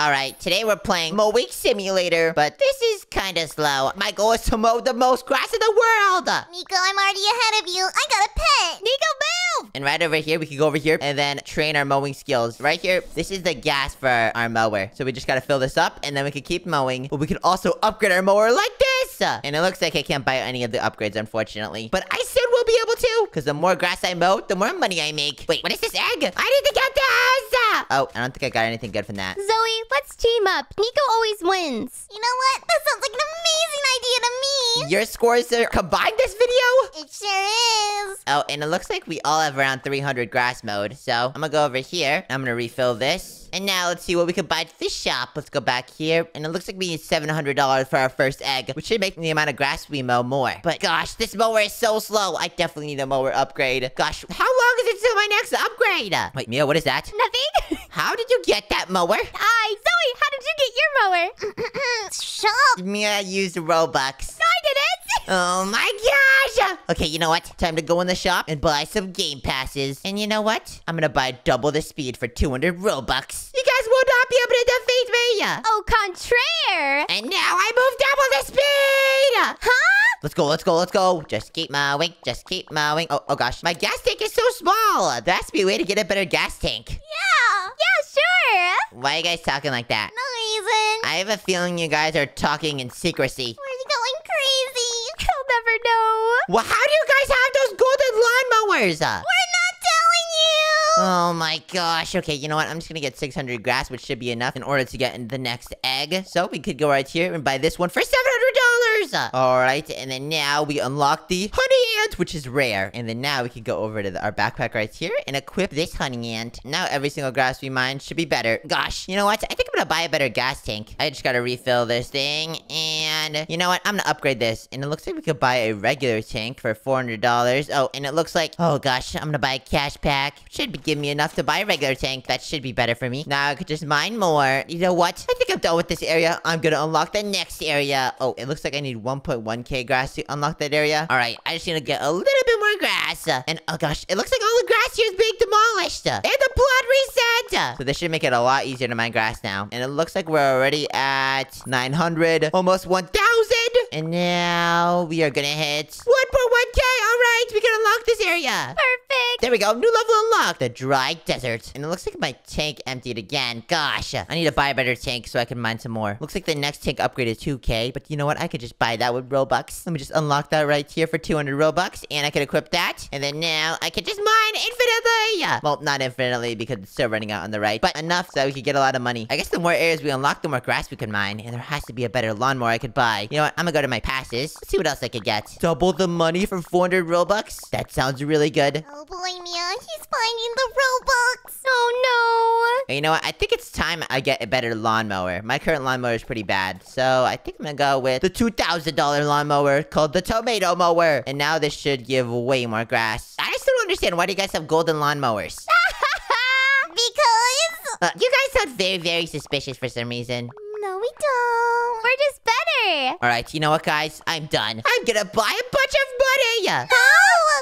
Alright, today we're playing Mowing Simulator, but this is kinda slow. My goal is to mow the most grass in the world! Nico, I'm already ahead of you. I got a pet! Nico, move! And right over here, we can go over here and then train our mowing skills. Right here, this is the gas for our mower. So we just gotta fill this up, and then we can keep mowing. But we can also upgrade our mower like this! And it looks like I can't buy any of the upgrades, unfortunately. But I said we'll be able to! Because the more grass I mow, the more money I make. Wait, what is this egg? I need to get this! Oh, I don't think I got anything good from that. Zoey, let's team up. Nico always wins. You know what? That sounds like an amazing idea to me. Your scores are combined this video? It sure is. Oh, and it looks like we all have around 300 grass mowed. So I'm gonna go over here. I'm gonna refill this. And now let's see what we can buy at this shop. Let's go back here. And it looks like we need $700 for our first egg, which should make the amount of grass we mow more. But gosh, this mower is so slow. I definitely need a mower upgrade. Gosh, how long is it till my next upgrade? Wait, Mia, what is that? Nothing. How did you get that mower? Hi, Zoey, how did you get your mower? Shop. Mia used Robux. No, I didn't. Oh my gosh. Okay, you know what? Time to go in the shop and buy some game passes. And you know what? I'm gonna buy double the speed for 200 Robux. You guys will not be able to defeat me! Au contraire! And now I move double the speed! Huh? Let's go, let's go, let's go! Just keep mowing, just keep mowing. Oh gosh, my gas tank is so small! There has to be a way to get a better gas tank. Yeah, sure! Why are you guys talking like that? No reason. I have a feeling you guys are talking in secrecy. Where are you going crazy? I'll never know. Well, how do you guys have those golden lawnmowers? We're not telling you! Oh my gosh. Okay, you know what? I'm just gonna get 600 grass, which should be enough in order to get in the next egg. So we could go right here and buy this one for $700. All right, and then now we unlock the honey ant, which is rare. And then now we can go over to our backpack right here and equip this honey ant. Now every single grass we mine should be better. Gosh, you know what? I think I'm gonna buy a better gas tank. I just gotta refill this thing. And you know what? I'm gonna upgrade this. And it looks like we could buy a regular tank for $400. Oh, and it looks like, oh gosh, I'm gonna buy a cash pack. Should be good. Give me enough to buy a regular tank. That should be better for me. Now I could just mine more. You know what? I think I'm done with this area. I'm gonna unlock the next area. Oh, it looks like I need 1.1k grass to unlock that area. All right, I just gonna get a little bit more grass. And oh gosh, it looks like all the grass here is being demolished. And the plot reset. So this should make it a lot easier to mine grass now. And it looks like we're already at 900, almost 1,000. And now we are gonna hit 1.1k. All right, we can unlock this area. Perfect. There we go. New level unlocked. The dry desert. And it looks like my tank emptied again. Gosh, I need to buy a better tank so I can mine some more. Looks like the next tank upgrade is 2k. But you know what? I could just buy that with Robux. Let me just unlock that right here for 200 Robux. And I could equip that. And then now I can just mine infinitely. Well, not infinitely because it's still running out on the right. But enough so we could get a lot of money. I guess the more areas we unlock, the more grass we can mine. And there has to be a better lawnmower I could buy. You know what? I'm gonna go to my passes. Let's see what else I could get. Double the money for 400 Robux. That sounds really good. Oh boy, Mia. He's finding the Robux. Oh no. You know what? I think it's time I get a better lawnmower. My current lawnmower is pretty bad. So I think I'm gonna go with the $2,000 lawnmower called the tomato mower. And now this should give way more grass. I just don't understand. Why do you guys have golden lawnmowers? Because... you guys sound very, very suspicious for some reason. No, we don't. We're just better. All right, you know what, guys? I'm done. I'm gonna buy a bunch of money. No!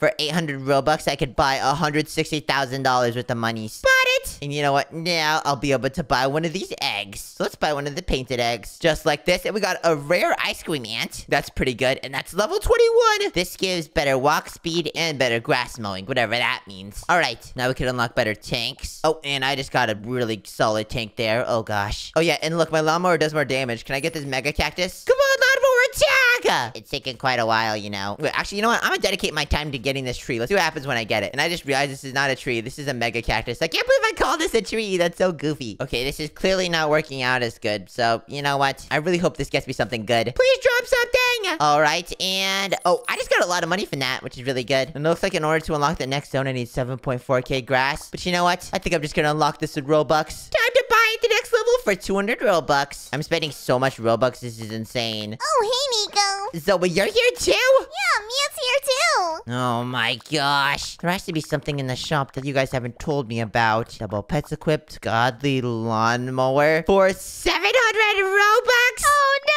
For 800 Robux, I could buy $160,000 worth of money. Spot it! And you know what? Now I'll be able to buy one of these eggs. So let's buy one of the painted eggs, just like this. And we got a rare ice cream ant. That's pretty good. And that's level 21. This gives better walk speed and better grass mowing, whatever that means. All right, now we can unlock better tanks. Oh, and I just got a really solid tank there. Oh, gosh. Oh, yeah, and look, my lawnmower does more damage. Can I get this mega cactus? Come on, lawnmower attack! It's taking quite a while, you know. Wait, actually, you know what? I'm gonna dedicate my time to getting this tree. Let's see what happens when I get it. And I just realized this is not a tree. This is a mega cactus. I can't believe I called this a tree. That's so goofy. Okay, this is clearly not working out as good. So, you know what? I really hope this gets me something good. Please drop something! Alright, and... oh, I just got a lot of money from that, which is really good. And it looks like in order to unlock the next zone, I need 7.4k grass. But you know what? I think I'm just gonna unlock this with Robux. Time to buy at the next level for 200 Robux. I'm spending so much Robux, this is insane. Oh, hey, Nico. Zoey, you're here too? Yeah, Mia's here too. Oh my gosh. There has to be something in the shop that you guys haven't told me about. Double pets equipped, godly lawnmower for 700 Robux? Oh no.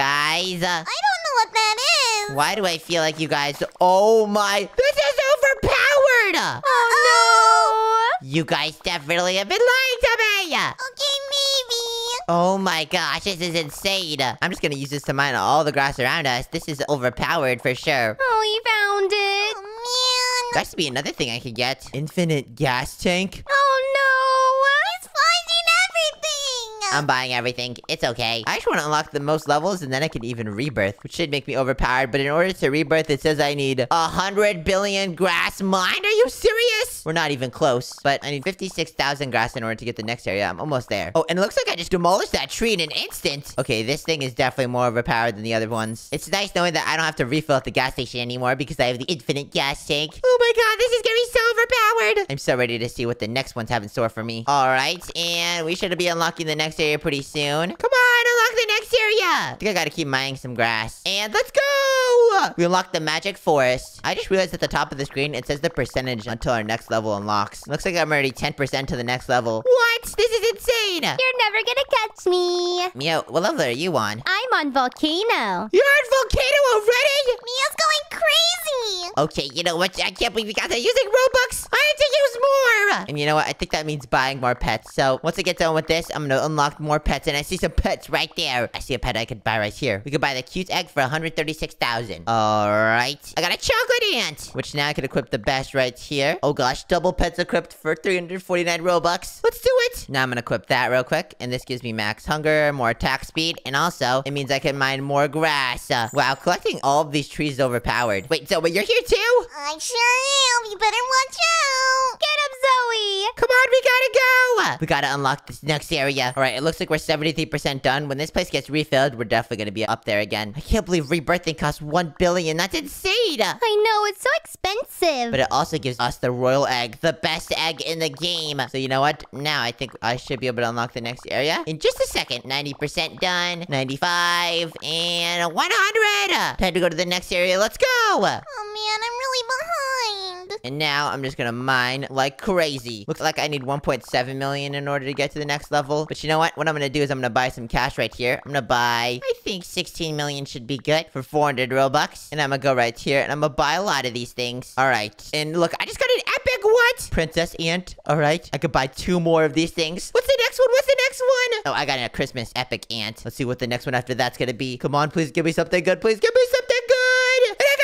Guys. I don't know what that is. Why do I feel like you guys... oh my... this is overpowered. Oh no. You guys definitely have been lying to me. Okay, maybe. Oh my gosh, this is insane. I'm just gonna use this to mine all the grass around us. This is overpowered for sure. Oh, you found it. Oh, man. That should be another thing I could get. Infinite gas tank. Oh, no. He's finding everything. I'm buying everything. It's okay. I just want to unlock the most levels, and then I can even rebirth, which should make me overpowered. But in order to rebirth, it says I need 100 billion grass mined. Are you serious? We're not even close, but I need 56,000 grass in order to get the next area. I'm almost there. Oh, and it looks like I just demolished that tree in an instant. Okay, this thing is definitely more overpowered than the other ones. It's nice knowing that I don't have to refill at the gas station anymore because I have the infinite gas tank. Oh my god, this is gonna be so overpowered. I'm so ready to see what the next ones have in store for me. All right, and we should be unlocking the next area pretty soon. Come on, unlock the next area. I think I gotta keep mining some grass. And let's go. We unlocked the magic forest. I just realized at the top of the screen, it says the percentage until our next level unlocks. Looks like I'm already 10% to the next level. What? This is insane! You're never gonna catch me. Mia, what level are you on? I'm on volcano. You're on volcano already? Mia's going crazy. Okay, you know what? I can't believe you guys are using Robux. I have to use more. And you know what? I think that means buying more pets. So once I get done with this, I'm gonna unlock more pets. And I see some pets right there. I see a pet I could buy right here. We could buy the cute egg for 136,000. All right. I got a chocolate ant, which now I could equip the best right here. Oh gosh. Double pets equipped for 349 Robux. Let's do it. Now I'm gonna equip that real quick. And this gives me max hunger, more attack speed. And also, it means I can mine more grass. Wow, collecting all of these trees is overpowered. Wait, Zoey, you're here too? I sure am. You better watch out. Get up, Zoey. Come on, we gotta go. We gotta unlock this next area. All right, it looks like we're 73% done. When this place gets refilled, we're definitely gonna be up there again. I can't believe rebirthing costs 1 billion. That's insane. I know, it's so expensive. But it also gives us the royal egg, the best egg in the game. So you know what? Now I think I should be able to unlock the next area in just a second. 90% done, 95, and 100. Time to go to the next area. Let's go. Oh man, I'm really behind. And now I'm just gonna mine like crazy. Looks like I need 1.7 million in order to get to the next level. But you know what? What I'm gonna do is I'm gonna buy some cash right here. I'm gonna buy, I think 16 million should be good for 400 Robux. And I'm gonna go right here and I'm gonna buy a lot of these things. All right. And look, I just got an epic what? Princess ant. All right. I could buy 2 more of these things. What's the next one? What's the next one? Oh, I got a Christmas epic ant. Let's see what the next one after that's gonna be. Come on, please give me something good. Please give me something good. And I got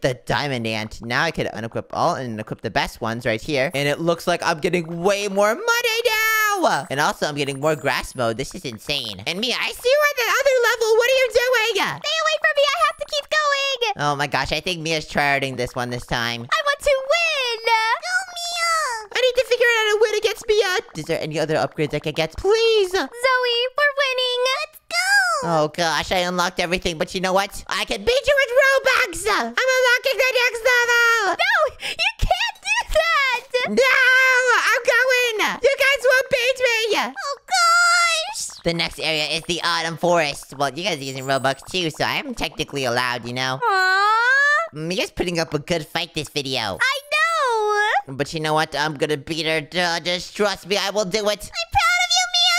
the diamond ant. Now I could unequip all and equip the best ones right here. And it looks like I'm getting way more money now. And also I'm getting more grass mode. This is insane. And Mia, I see you at the other level. What are you doing? Stay away from me. I have to keep going. Oh my gosh. I think Mia's tryharding this one this time. I want to win. Go, Mia. I need to figure out how to win against Mia. Is there any other upgrades I can get? Please. Zoey, we're winning. Let's go. Oh gosh. I unlocked everything. But you know what? I can beat you with Robux. I'm unlocking the next level. No, you can't do that. No, I'm going. You guys won't beat me. Oh, gosh. The next area is the autumn forest. Well, you guys are using Robux too, so I am technically allowed, you know? Aww. You guys putting up a good fight this video. I know. But you know what? I'm gonna beat her. Just trust me. I will do it. I'm proud of you, Mia.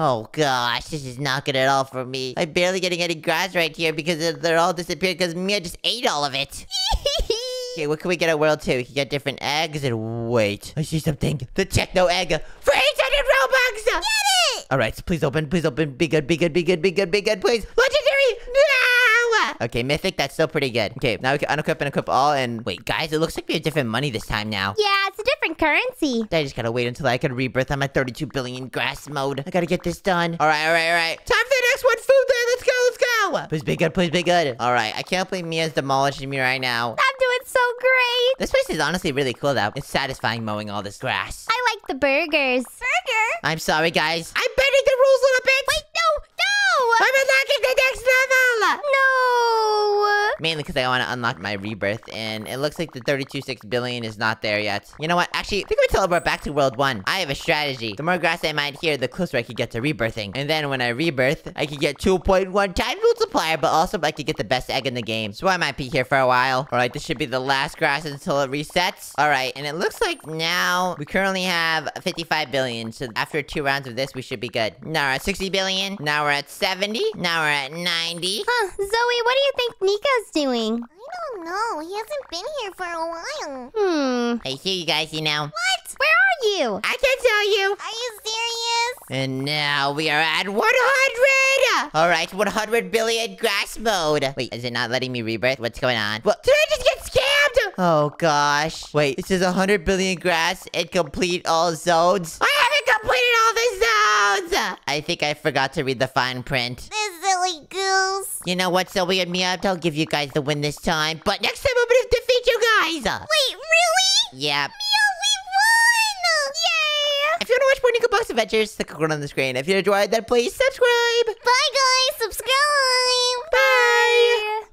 Oh gosh, this is not good at all for me. I'm barely getting any grass right here because they're all disappeared because Mia just ate all of it. Okay, what can we get at World 2? We can get different eggs and wait. I see something. The Techno Egg for 800 Robux! Get it! Alright, so please open, be good, be good, be good, be good, be good, please. Legendary! No! Okay, Mythic, that's still pretty good. Okay, now we can unequip and equip all and wait, guys, it looks like we have different money this time now. Yeah, it's a different currency. I just gotta wait until I can rebirth. I'm at 32 billion grass mode. I gotta get this done. Alright, alright, alright. Time for the next one, food there. Let's go, let's go! Please be good, please be good. Alright, I can't believe Mia's demolishing me right now. It's so great. This place is honestly really cool, though. It's satisfying mowing all this grass. I like the burgers. Burger? I'm sorry, guys. I'm bending the rules a little bit. Wait, no! I'm unlocking the next level! No! Mainly because I want to unlock my rebirth, and it looks like the 32.6 billion is not there yet. You know what? Actually, I think we teleport back to World 1. I have a strategy. The more grass I mine here, the closer I could get to rebirthing. And then when I rebirth, I could get 2.1 times multiplier, but also I could get the best egg in the game. So I might be here for a while. Alright, this should be the last grass until it resets. Alright, and it looks like now we currently have 55 billion. So after 2 rounds of this, we should be good. Now we're at 60 billion. Now we're at 70. Now we're at 90. Huh, Zoey, what do you think Nico's doing? I don't know. He hasn't been here for a while. I hear you guys, you know. What? Where are you? I can't tell you. Are you serious? And now we are at 100! Alright, 100 billion grass mode. Wait, is it not letting me rebirth? What's going on? Well, did I just get scammed? Oh, gosh. Wait, this is 100 billion grass and complete all zones? I haven't completed all the zones! I think I forgot to read the fine print. This silly goose. You know what, Zoey and Mia? I'll give you guys the win this time. But next time I'm gonna defeat you guys! Wait, really? Yep. If you want to watch more NicoBlox Adventures, click on the screen. If you enjoyed that, please subscribe. Bye, guys. Subscribe.